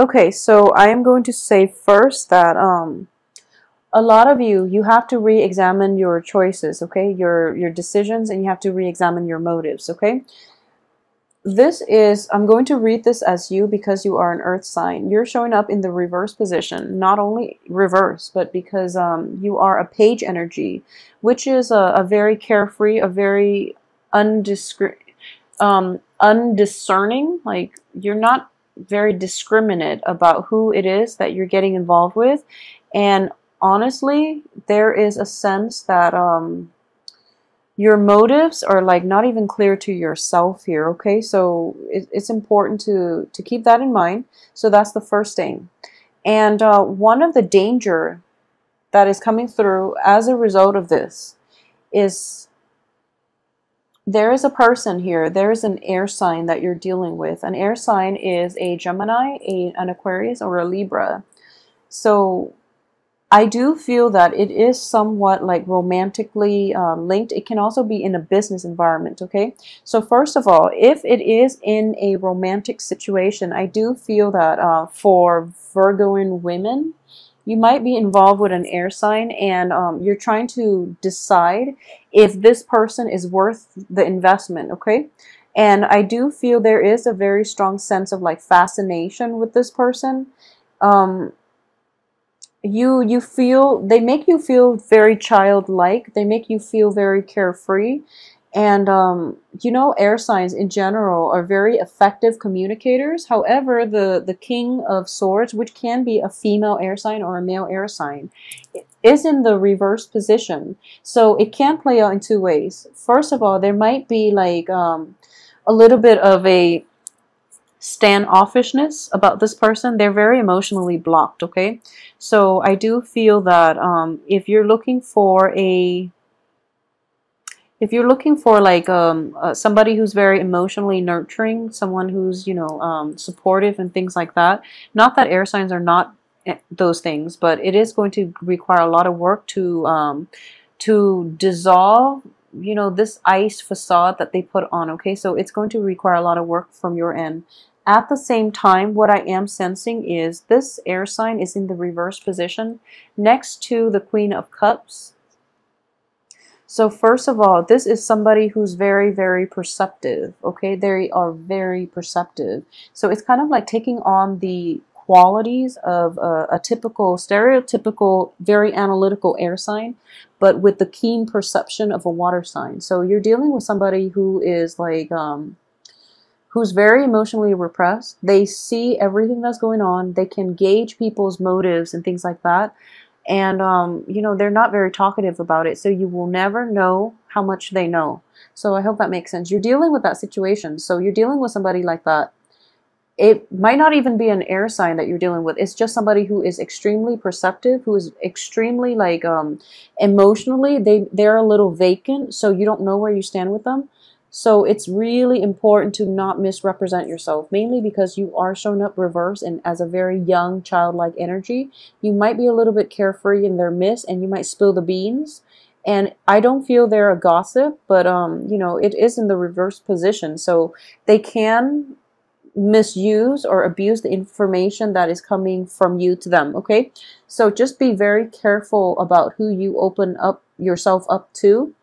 Okay, so I am going to say first that a lot of you have to re-examine your choices, okay, your decisions, and you have to re-examine your motives, okay. This is, I'm going to read this as you because you are an earth sign. You're showing up in the reverse position, not only reverse, but because you are a page energy, which is a very carefree, a very undiscerning, like you're not very discriminate about who it is that you're getting involved with. And honestly, there is a sense that your motives are like not even clear to yourself here, okay? So it's important to keep that in mind. So that's the first thing. And one of the danger that is coming through as a result of this is there is a person here, there is an air sign that you're dealing with. An air sign is a Gemini, an Aquarius, or a Libra. So I do feel that it is somewhat like romantically linked. It can also be in a business environment, okay? So first of all, if it is in a romantic situation, I do feel that for Virgoan women, you might be involved with an air sign, and you're trying to decide if this person is worth the investment, okay? And I do feel there is a very strong sense of like fascination with this person. You feel, they make you feel very childlike, they make you feel very carefree, and you know, air signs in general are very effective communicators. However, the King of Swords, which can be a female air sign or a male air sign, is in the reverse position. So it can play out in two ways. First of all, there might be like a little bit of a standoffishness about this person. They're very emotionally blocked, okay? So I do feel that if you're looking for like somebody who's very emotionally nurturing, someone who's, you know, supportive and things like that. Not that air signs are not those things, but it is going to require a lot of work to dissolve, you know, this ice facade that they put on, okay? So it's going to require a lot of work from your end. At the same time, what I am sensing is this air sign is in the reverse position next to the Queen of Cups. So first of all, this is somebody who's very, very perceptive, okay? They are very perceptive. So it's kind of like taking on the qualities of a typical, stereotypical, very analytical air sign, but with the keen perception of a water sign. So you're dealing with somebody who is like, who's very emotionally repressed. They see everything that's going on. They can gauge people's motives and things like that. And, you know, they're not very talkative about it. So you will never know how much they know. So I hope that makes sense. You're dealing with that situation. So you're dealing with somebody like that. It might not even be an air sign that you're dealing with. It's just somebody who is extremely perceptive, who is extremely like emotionally, they're a little vacant. So you don't know where you stand with them. So it's really important to not misrepresent yourself, mainly because you are shown up reverse and as a very young, childlike energy. You might be a little bit carefree in their midst, and you might spill the beans. And I don't feel they're a gossip, but you know, it is in the reverse position, so they can misuse or abuse the information that is coming from you to them. Okay, so just be very careful about who you open up yourself up to,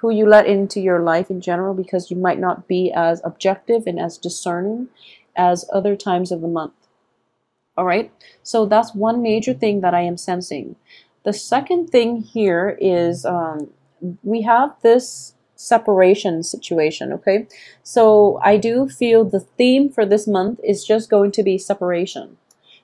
who you let into your life in general, because you might not be as objective and as discerning as other times of the month. All right, so that's one major thing that I am sensing. The second thing here is we have this separation situation, okay? So I do feel the theme for this month is just going to be separation.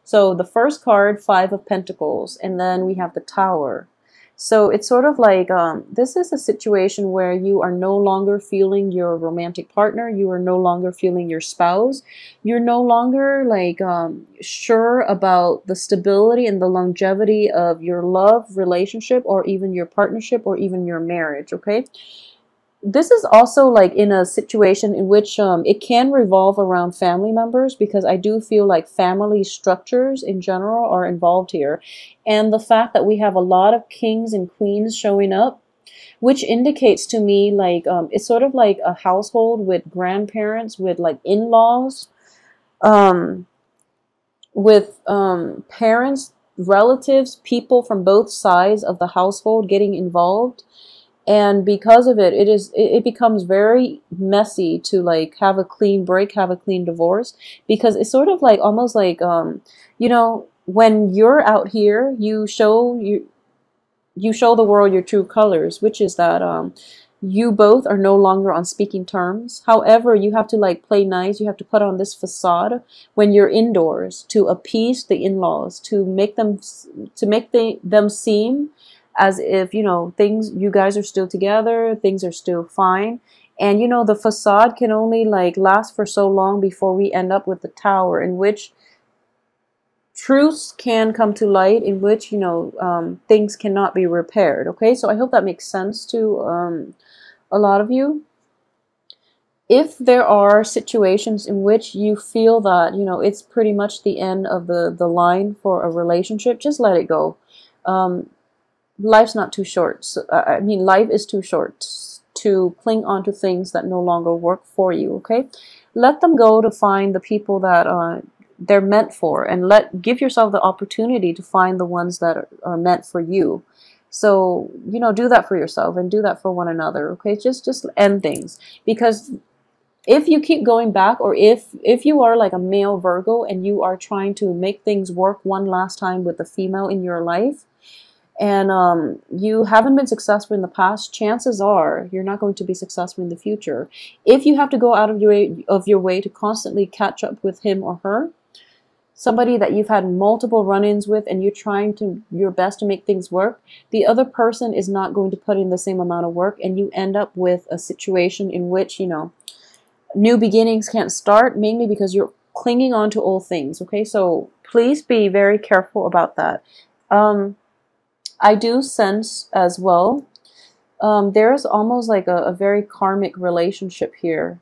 So the first card, Five of Pentacles, and then we have the Tower. So it's sort of like this is a situation where you are no longer feeling your romantic partner. You are no longer feeling your spouse. You're no longer like sure about the stability and the longevity of your love relationship, or even your partnership, or even your marriage, okay? This is also like in a situation in which it can revolve around family members, because I do feel like family structures in general are involved here. And the fact that we have a lot of kings and queens showing up, which indicates to me like it's sort of like a household with grandparents, with like in-laws. with parents, relatives, people from both sides of the household getting involved. And because of it, it becomes very messy to like have a clean break, have a clean divorce, because it's sort of like almost like, you know, when you're out here, you show the world your true colors, which is that you both are no longer on speaking terms. However, you have to like play nice. You have to put on this facade when you're indoors to appease the in-laws, to make them seem as if, you know, you guys are still together, things are still fine. And, you know, the facade can only like last for so long before we end up with the tower, in which truths can come to light, in which, you know, things cannot be repaired. Okay, so I hope that makes sense to a lot of you. If there are situations in which you feel that, you know, it's pretty much the end of the line for a relationship, just let it go. Life's not too short. So, I mean, life is too short to cling on to things that no longer work for you, okay? Let them go to find the people that they're meant for, and give yourself the opportunity to find the ones that are meant for you. So, you know, do that for yourself and do that for one another, okay? Just end things. Because if you keep going back, or if you are like a male Virgo and you are trying to make things work one last time with a female in your life, and you haven't been successful in the past, chances are you're not going to be successful in the future. If you have to go out of your way to constantly catch up with him or her, somebody that you've had multiple run-ins with, and you're trying to your best to make things work, the other person is not going to put in the same amount of work, and you end up with a situation in which, you know, new beginnings can't start, mainly because you're clinging on to old things, okay? So please be very careful about that. I do sense as well, there's almost like a very karmic relationship here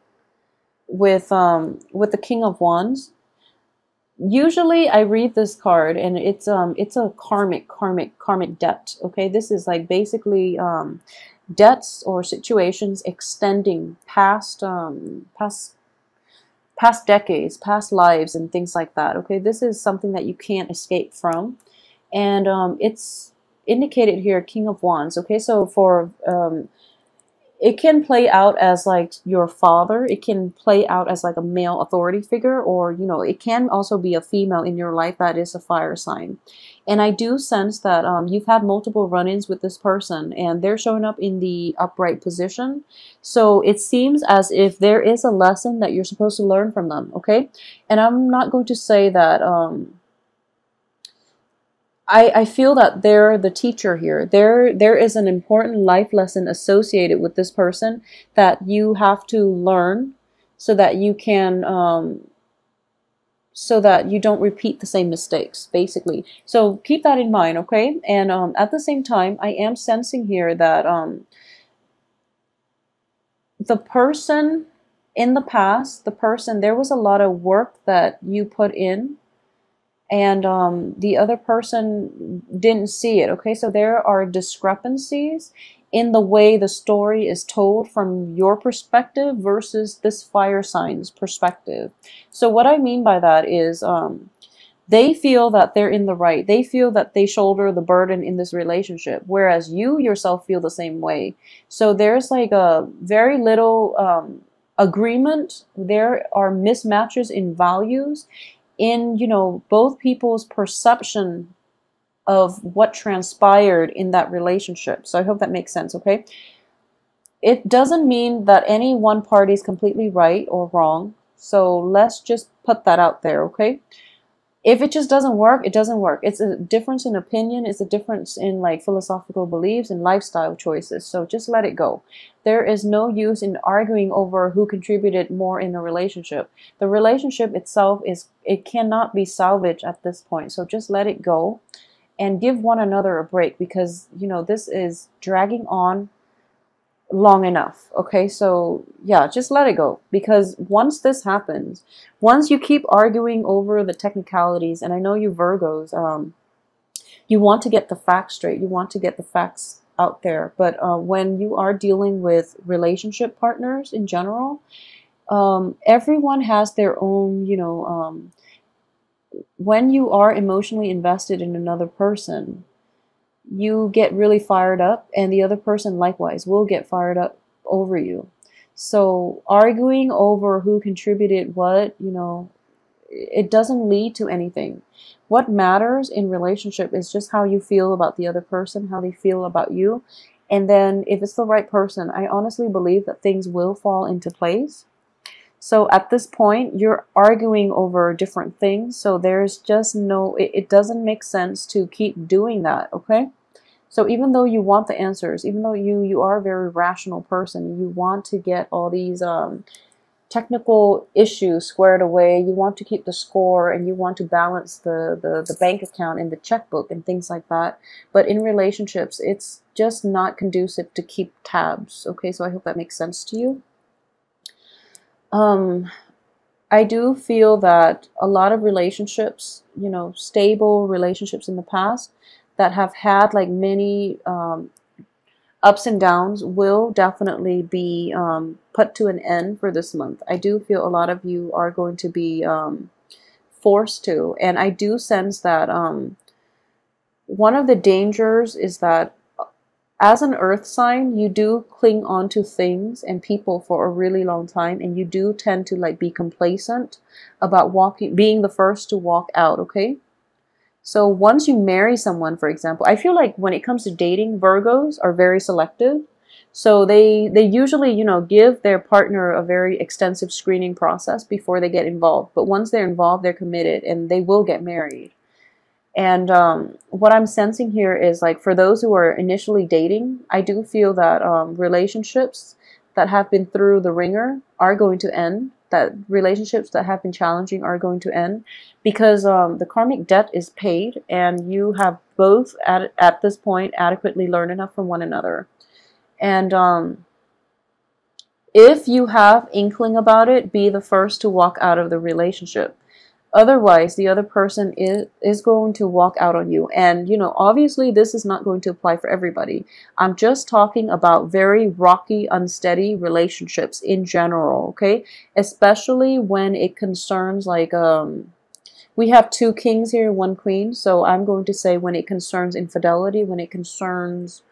with the King of Wands. Usually I read this card and it's a karmic debt, okay? This is like basically debts or situations extending past past decades, past lives, and things like that, okay? This is something that you can't escape from, and it's indicated here, King of Wands, okay? So for it can play out as like your father, it can play out as like a male authority figure, or, you know, it can also be a female in your life that is a fire sign. And I do sense that you've had multiple run-ins with this person, and they're showing up in the upright position. So it seems as if there is a lesson that you're supposed to learn from them, okay? And I'm not going to say that I feel that they're the teacher here. There is an important life lesson associated with this person that you have to learn, so that you can, so that you don't repeat the same mistakes, basically. So keep that in mind, okay? And at the same time, I am sensing here that the person in the past, there was a lot of work that you put in, and the other person didn't see it, okay? So there are discrepancies in the way the story is told from your perspective versus this fire sign's perspective. So what I mean by that is they feel that they're in the right. They feel that they shoulder the burden in this relationship, whereas you yourself feel the same way. So there's like a very little agreement. There are mismatches in values, in, you know, both people's perception of what transpired in that relationship. So I hope that makes sense, okay? It doesn't mean that any one party is completely right or wrong. So let's just put that out there, okay? If it just doesn't work, it doesn't work. It's a difference in opinion. It's a difference in like philosophical beliefs and lifestyle choices. So just let it go. There is no use in arguing over who contributed more in a relationship. The relationship itself it cannot be salvaged at this point. So just let it go and give one another a break, because, you know, this is dragging on long enough, okay? So yeah, just let it go, because once this happens, once you keep arguing over the technicalities, and I know you Virgos, you want to get the facts straight. You want to get the facts out there, but when you are dealing with relationship partners in general, everyone has their own, you know, when you are emotionally invested in another person, you get really fired up, and the other person likewise will get fired up over you. So arguing over who contributed what, you know, it doesn't lead to anything. What matters in relationship is just how you feel about the other person, how they feel about you. And then if it's the right person, I honestly believe that things will fall into place. So at this point, you're arguing over different things. So there's just no, it doesn't make sense to keep doing that, okay? So even though you want the answers, even though you are a very rational person, you want to get all these technical issues squared away, you want to keep the score, and you want to balance the bank account and the checkbook and things like that. But in relationships, it's just not conducive to keep tabs, okay? So I hope that makes sense to you. I do feel that a lot of relationships, you know, stable relationships in the past that have had like many ups and downs will definitely be put to an end for this month. I do feel a lot of you are going to be forced to, and I do sense that one of the dangers is that as an earth sign, you do cling on to things and people for a really long time, and you do tend to like be complacent about being the first to walk out, okay? So once you marry someone, for example, I feel like when it comes to dating, Virgos are very selective. So they usually, you know, give their partner a very extensive screening process before they get involved. But once they're involved, they're committed and they will get married. And what I'm sensing here is like for those who are initially dating, I do feel that relationships that have been through the ringer are going to end. That relationships that have been challenging are going to end because the karmic debt is paid, and you have both at this point adequately learned enough from one another. And if you have inkling about it, be the first to walk out of the relationship. Otherwise, the other person is going to walk out on you. And, you know, obviously this is not going to apply for everybody. I'm just talking about very rocky, unsteady relationships in general, okay? Especially when it concerns like, we have two kings here, one queen. So I'm going to say when it concerns infidelity, when it concerns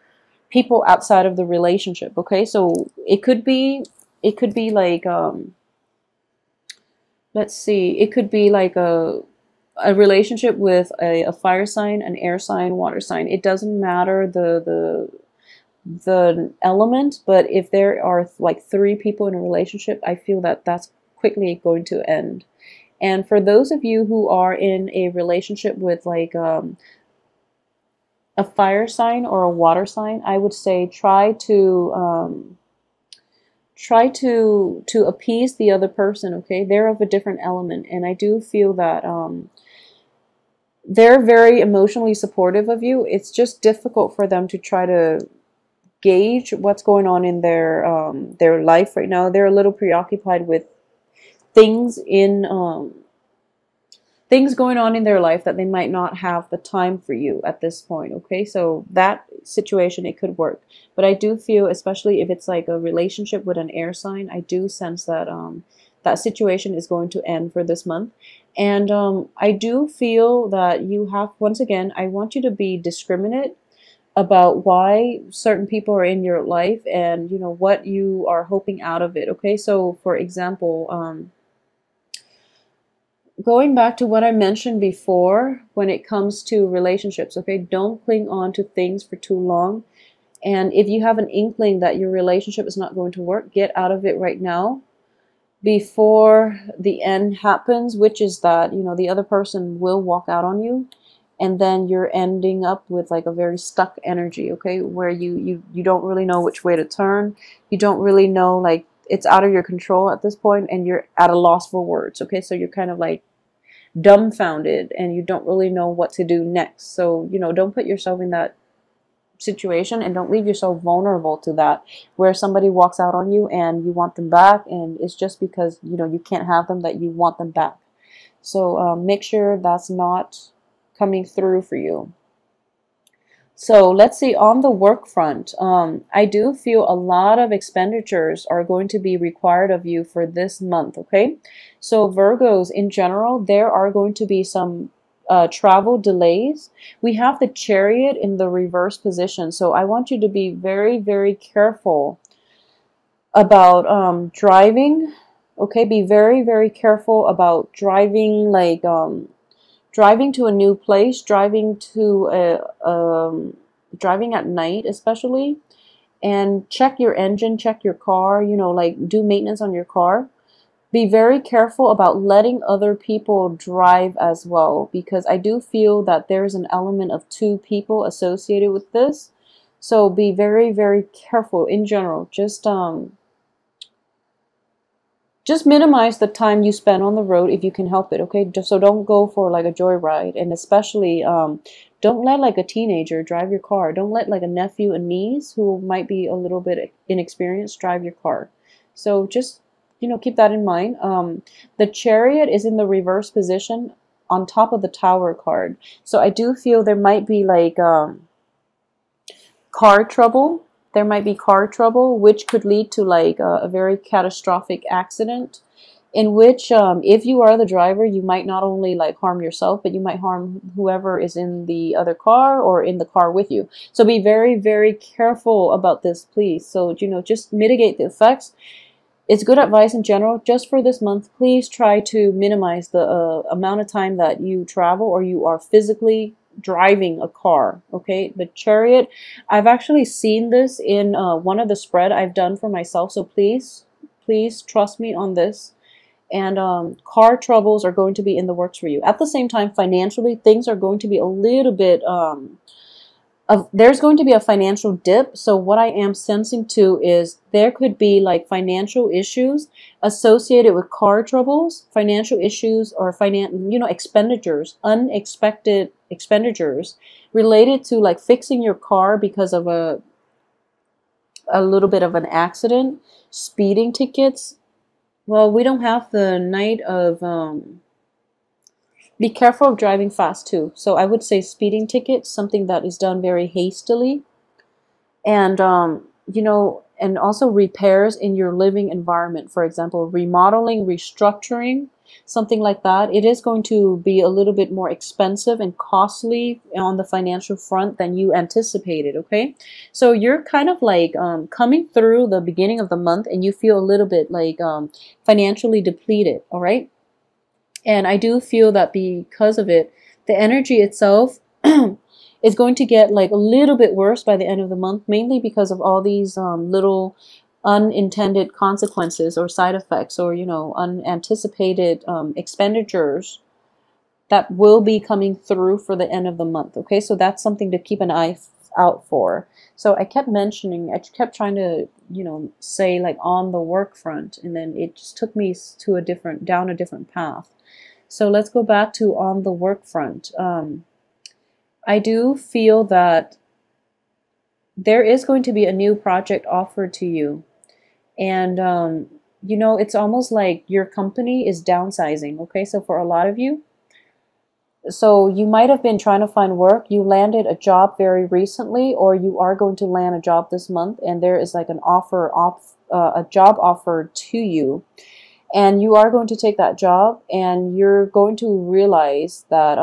people outside of the relationship, okay? So it could be like, let's see, it could be like a relationship with a fire sign, an air sign, water sign. It doesn't matter the element, but if there are like three people in a relationship, I feel that that's quickly going to end. And for those of you who are in a relationship with like a fire sign or a water sign, I would say try to try to appease the other person, okay? They're of a different element, and I do feel that they're very emotionally supportive of you. It's just difficult for them to try to gauge what's going on in their life right now. They're a little preoccupied with things going on in their life that they might not have the time for you at this point, okay? So that situation, it could work. But I do feel, especially if it's like a relationship with an air sign, I do sense that that situation is going to end for this month. And I do feel that you have, once again, I want you to be discriminate about why certain people are in your life and, you know, what you are hoping out of it, okay? So, for example, going back to what I mentioned before when it comes to relationships, okay, don't cling on to things for too long. And if you have an inkling that your relationship is not going to work, get out of it right now before the end happens, which is that, you know, the other person will walk out on you, and then you're ending up with like a very stuck energy, okay, where you don't really know which way to turn. You don't really know, like, it's out of your control at this point, and you're at a loss for words, okay? So you're kind of like dumbfounded, and you don't really know what to do next. So, you know, don't put yourself in that situation, and don't leave yourself vulnerable to that, where somebody walks out on you and you want them back, and it's just because, you know, you can't have them that you want them back. So make sure that's not coming through for you. So let's see, on the work front, I do feel a lot of expenditures are going to be required of you for this month, okay? So Virgos, in general, there are going to be some travel delays. We have the Chariot in the reverse position, so I want you to be very, very careful about driving, okay? Be very, very careful about driving, like... driving to a new place, driving to driving at night especially, and check your engine, check your car, you know, like do maintenance on your car. Be very careful about letting other people drive as well, because I do feel that there's an element of two people associated with this. So be very, very careful in general. Just minimize the time you spend on the road if you can help it, okay? So don't go for like a joyride, and especially don't let like a teenager drive your car. Don't let like a nephew and niece who might be a little bit inexperienced drive your car. So just, you know, keep that in mind. The Chariot is in the reverse position on top of the Tower card. So I do feel there might be like car trouble. There might be car trouble, which could lead to like a very catastrophic accident, in which if you are the driver, you might not only like harm yourself, but you might harm whoever is in the other car or in the car with you. So be very, very careful about this, please. So, you know, just mitigate the effects. It's good advice in general. Just for this month, please try to minimize the amount of time that you travel or you are physically driving a car, okay? The Chariot, I've actually seen this in one of the spread I've done for myself, so please trust me on this. And car troubles are going to be in the works for you. At the same time, financially, things are going to be a little bit there's going to be a financial dip. So what I am sensing too is there could be like financial issues associated with car troubles, financial issues, or expenditures, unexpected expenditures related to like fixing your car because of a little bit of an accident, speeding tickets. Well, we don't have the night of be careful of driving fast too. So I would say speeding tickets, something that is done very hastily. And, you know, and also repairs in your living environment. For example, remodeling, restructuring, something like that. It is going to be a little bit more expensive and costly on the financial front than you anticipated, okay? So you're kind of like coming through the beginning of the month and you feel a little bit like financially depleted, all right? And I do feel that because of it, the energy itself is going to get like a little bit worse by the end of the month, mainly because of all these little unintended consequences or side effects or, you know, unanticipated expenditures that will be coming through for the end of the month. Okay, so that's something to keep an eye out for. So I kept trying to, you know, say like on the work front, and then it just took me to down a different path. So let's go back to on the work front. I do feel that there is going to be a new project offered to you. And, you know, it's almost like your company is downsizing. Okay, so for a lot of you, so you might have been trying to find work. You landed a job very recently, or you are going to land a job this month, and there is like an offer, a job offer to you. And you are going to take that job, and you're going to realize that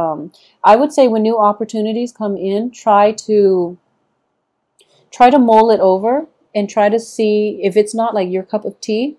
I would say when new opportunities come in, try to mull it over and try to see if it's not like your cup of tea.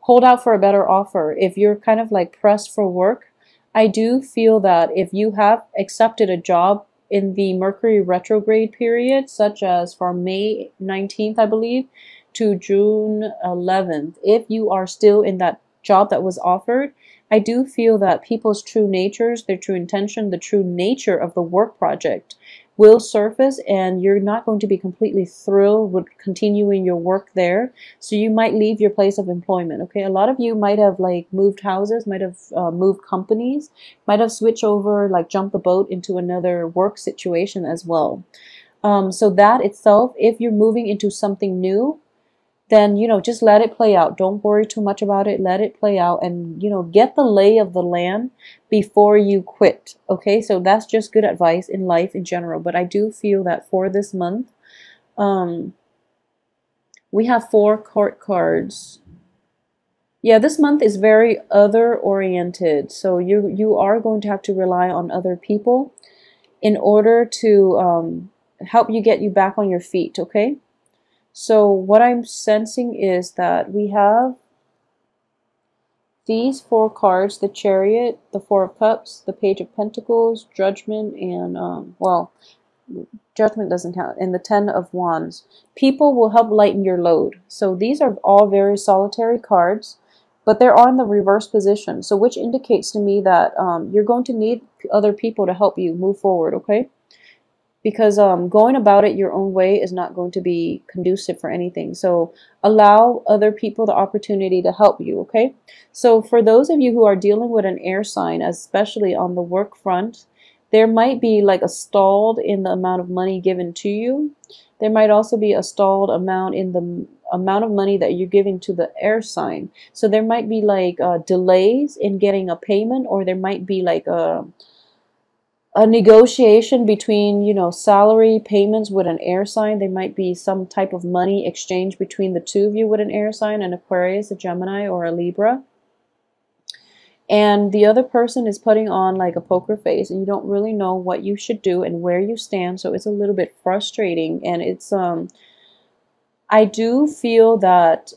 Hold out for a better offer. If you're kind of like pressed for work, I do feel that if you have accepted a job in the Mercury retrograde period, such as from May 19th, I believe, to June 11th, if you are still in that job that was offered, I do feel that people's true natures, their true intention, the true nature of the work project will surface, and you're not going to be completely thrilled with continuing your work there. So you might leave your place of employment, okay? A lot of you might have like moved houses, might have moved companies, might have switched over, like jumped the boat into another work situation as well. So that itself, if you're moving into something new, then, you know, just let it play out. Don't worry too much about it. Let it play out and, you know, get the lay of the land before you quit. Okay, so that's just good advice in life in general. But I do feel that for this month, we have 4 court cards. Yeah, this month is very other oriented. So you are going to have to rely on other people in order to help you get you back on your feet, okay? So what I'm sensing is that we have these 4 cards, the Chariot, the 4 of Cups, the Page of Pentacles, Judgment, and, well, Judgment doesn't count, and the 10 of Wands. People will help lighten your load. So these are all very solitary cards, but they're all in the reverse position, so which indicates to me that you're going to need other people to help you move forward, okay? Because going about it your own way is not going to be conducive for anything. So allow other people the opportunity to help you, okay? So for those of you who are dealing with an air sign, especially on the work front, there might be like a stalled in the amount of money given to you. There might also be a stalled amount in the amount of money that you're giving to the air sign. So there might be like delays in getting a payment, or there might be like a negotiation between, you know, salary payments with an air sign. There might be some type of money exchange between the two of you with an air sign, an Aquarius, a Gemini, or a Libra. And the other person is putting on like a poker face, and you don't really know what you should do and where you stand. So it's a little bit frustrating, and it's I do feel that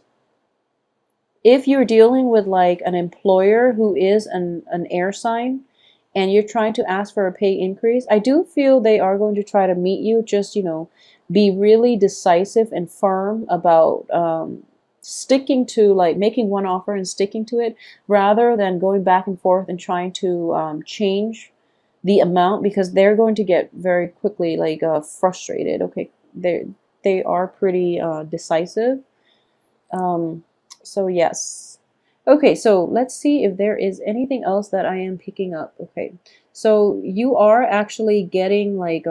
if you're dealing with like an employer who is an air sign, and you're trying to ask for a pay increase, I do feel they are going to try to meet you. Just, you know, be really decisive and firm about sticking to, like, making one offer and sticking to it, rather than going back and forth and trying to change the amount, because they're going to get very quickly like frustrated. Okay, they are pretty decisive. So yes. Okay, so let's see if there is anything else that I am picking up. Okay, so you are actually getting like,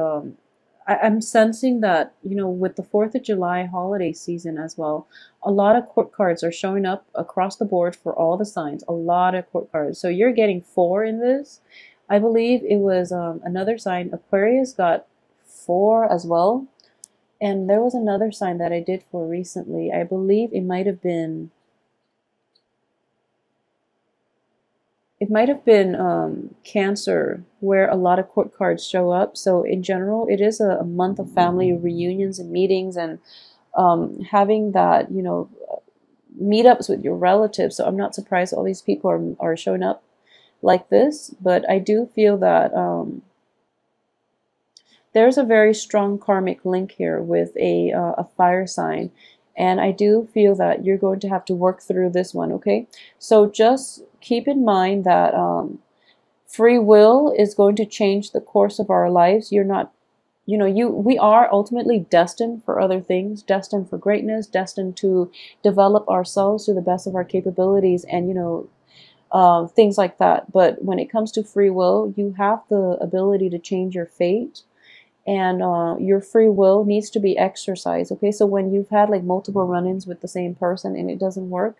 I'm sensing that, you know, with the 4th of July holiday season as well, a lot of court cards are showing up across the board for all the signs, a lot of court cards. So you're getting 4 in this. I believe it was another sign, Aquarius got 4 as well. And there was another sign that I did for recently. I believe it might have been... Cancer, where a lot of court cards show up. So in general, it is a month of family reunions and meetings, and having that, you know, meetups with your relatives. So I'm not surprised all these people are showing up like this. But I do feel that there's a very strong karmic link here with a fire sign. And I do feel that you're going to have to work through this one, okay? So just keep in mind that free will is going to change the course of our lives. You're not, you know, we are ultimately destined for other things, destined for greatness, destined to develop ourselves to the best of our capabilities and, you know, things like that. But when it comes to free will, you have the ability to change your fate. And your free will needs to be exercised, okay? So when you've had like multiple run-ins with the same person and it doesn't work,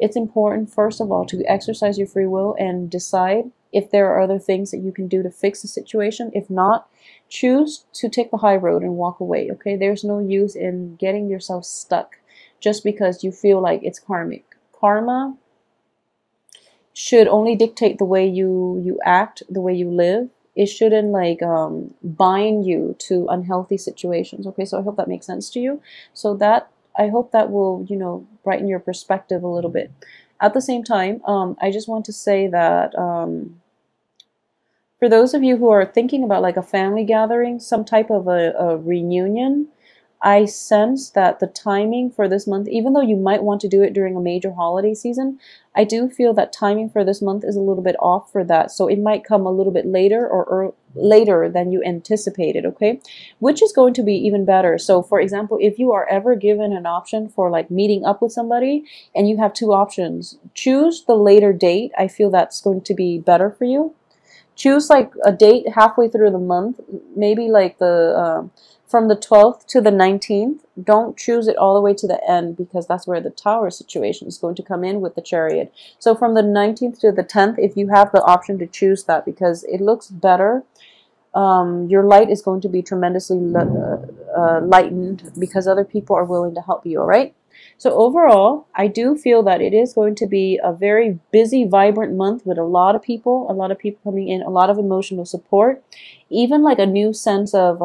it's important, first of all, to exercise your free will and decide if there are other things that you can do to fix the situation. If not, choose to take the high road and walk away, okay? There's no use in getting yourself stuck just because you feel like it's karmic. Karma should only dictate the way you act, the way you live. It shouldn't like bind you to unhealthy situations, okay? So I hope that makes sense to you. So that, I hope that will, you know, brighten your perspective a little bit. At the same time, I just want to say that for those of you who are thinking about like a family gathering, some type of a reunion, I sense that the timing for this month, even though you might want to do it during a major holiday season, I do feel that timing for this month is a little bit off for that. So it might come a little bit later or later than you anticipated, okay? Which is going to be even better. So for example, if you are ever given an option for like meeting up with somebody and you have 2 options, choose the later date. I feel that's going to be better for you. Choose like a date halfway through the month, maybe like the from the 12th to the 19th. Don't choose it all the way to the end, because that's where the tower situation is going to come in with the chariot. So from the 19th to the 10th, if you have the option to choose that, because it looks better. Your light is going to be tremendously lightened, because other people are willing to help you, all right? So overall, I do feel that it is going to be a very busy, vibrant month with a lot of people coming in, a lot of emotional support, even like a new sense of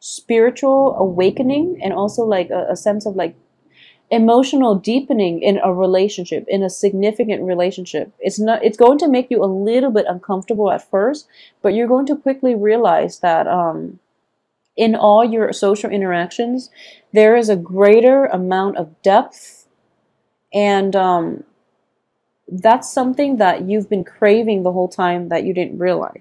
spiritual awakening, and also like a sense of like emotional deepening in a relationship, in a significant relationship. It's going to make you a little bit uncomfortable at first, but you're going to quickly realize that in all your social interactions, there is a greater amount of depth, and that's something that you've been craving the whole time that you didn't realize.